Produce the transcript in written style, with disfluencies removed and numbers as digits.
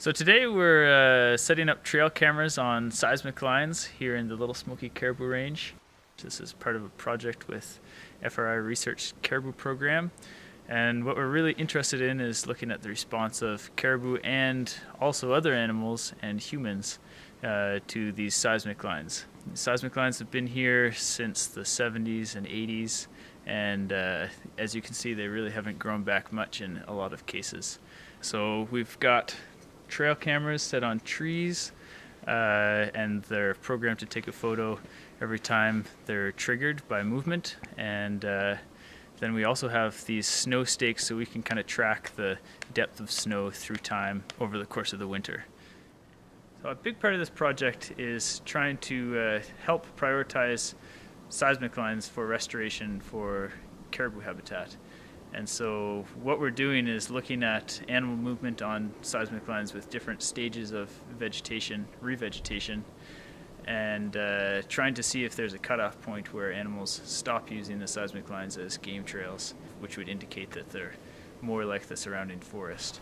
So today we're setting up trail cameras on seismic lines here in the Little Smoky Caribou Range. This is part of a project with FRI Research Caribou Program. And what we're really interested in is looking at the response of caribou and also other animals and humans to these seismic lines. Seismic lines have been here since the 70s and 80s, and as you can see, they really haven't grown back much in a lot of cases. So we've got trail cameras set on trees, and they're programmed to take a photo every time they're triggered by movement. And then we also have these snow stakes, so we can kind of track the depth of snow through time over the course of the winter. So a big part of this project is trying to help prioritize seismic lines for restoration for caribou habitat. And so what we're doing is looking at animal movement on seismic lines with different stages of vegetation, revegetation, and trying to see if there's a cutoff point where animals stop using the seismic lines as game trails, which would indicate that they're more like the surrounding forest.